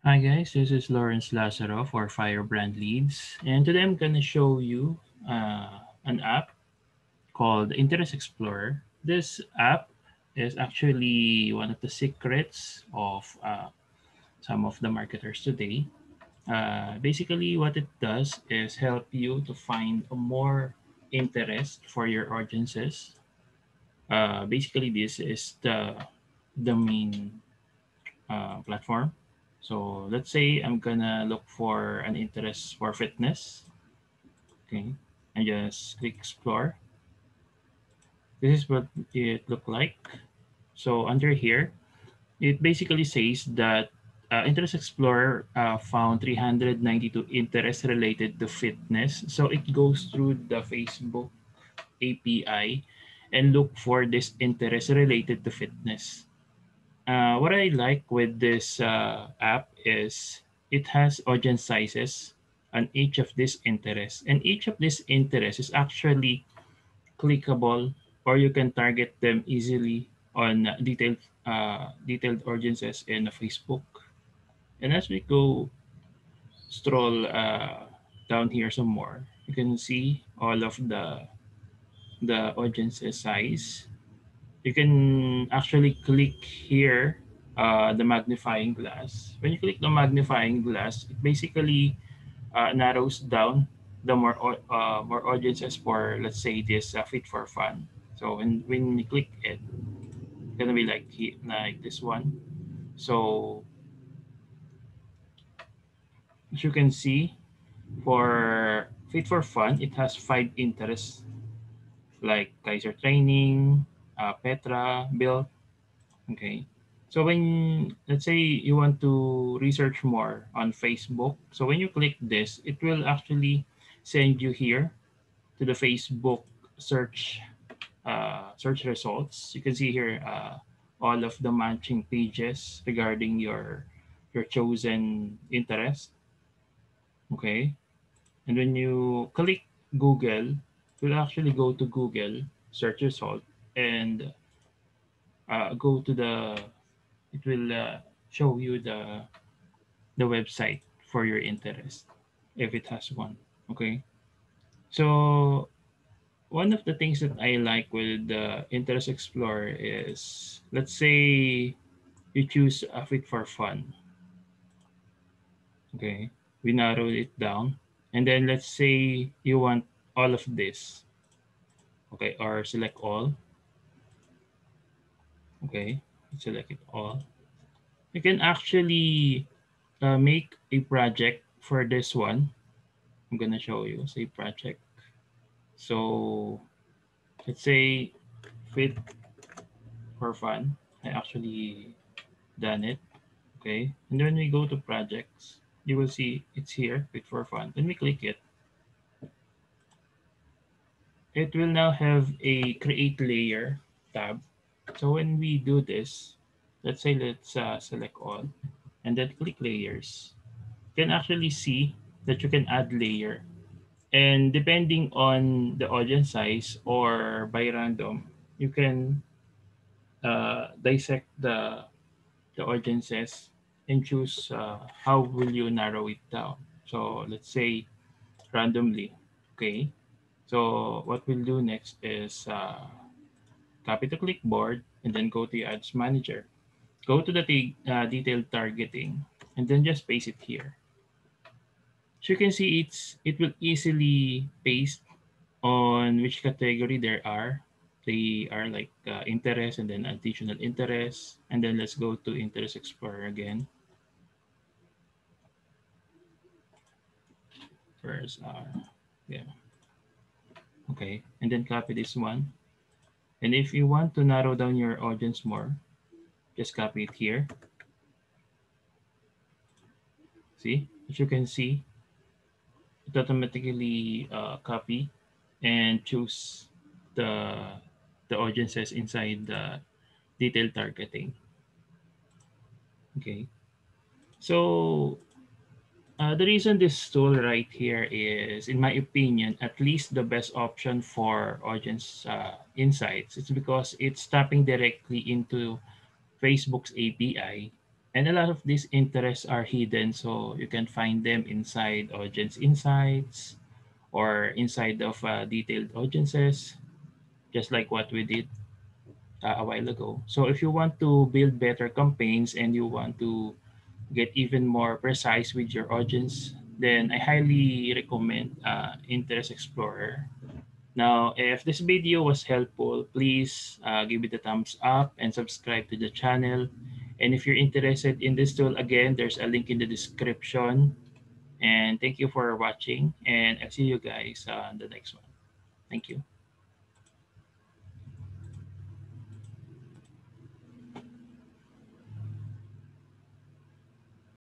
Hi guys, this is Lawrence Lazaro for Firebrand Leads, and today I'm going to show you an app called Interest Explorer. This app is actually one of the secrets of some of the marketers today. Basically, what it does is help you to find more interest for your audiences. Basically, this is the main platform. So let's say I'm gonna look for an interest for fitness. Okay, and just click explore. This is what it looked like. So under here, it basically says that Interest Explorer found 392 interests related to fitness. So it goes through the Facebook API and look for this interest related to fitness. What I like with this app is it has audience sizes on each of these interests. And each of these interests is actually clickable, or you can target them easily on detailed audiences in Facebook. And as we go stroll down here some more, you can see all of the audience size. You can actually click here the magnifying glass. When you click the magnifying glass, it basically narrows down the more audiences for, let's say, this Fit for Fun. So when you click it, it's gonna be like this one. So as you can see, for Fit for Fun, it has 5 interests like Kaiser training, Petra Bill. Okay, so when, let's say, you want to research more on Facebook, so when you click this, it will actually send you here to the Facebook search results. You can see here all of the matching pages regarding your chosen interest. Okay, and when you click Google, it will actually go to Google search result and go to it will show you the website for your interest if it has one. Okay, so one of the things that I like with the Interest Explorer is, let's say you choose a Fit for Fun. Okay, we narrow it down, and then let's say you want all of this. Okay, or select all. Okay, select it all. You can actually make a project for this one. I'm gonna show you, say project. So let's say Fit for Fun. I actually done it. Okay, and then we go to projects. You will see it's here, Fit for Fun. When we click it, it will now have a create layer tab. So when we do this, let's say let's select all and then click layers. You can actually see that you can add layer, and depending on the audience size or by random, you can dissect the audiences and choose how will you narrow it down. So let's say randomly. Okay, so what we'll do next is copy to clipboard and then go to Ads Manager. Go to the detailed targeting and then just paste it here. So you can see it will easily paste on which category there are. They are like interest and then additional interest. And then let's go to Interest Explorer again. First R, yeah. Okay, and then copy this one. And if you want to narrow down your audience more, just copy it here. See, as you can see, it automatically copy and choose the audiences inside the detailed targeting. Okay, so the reason this tool right here is, in my opinion, at least the best option for audience insights, it's because it's tapping directly into Facebook's API And a lot of these interests are hidden, so you can find them inside audience insights or inside of detailed audiences, just like what we did a while ago. So if you want to build better campaigns and you want to get even more precise with your audience, then I highly recommend Interest Explorer. Now, if this video was helpful, please give it a thumbs up and subscribe to the channel. And if you're interested in this tool, again, there's a link in the description. And thank you for watching, and I'll see you guys on the next one. Thank you.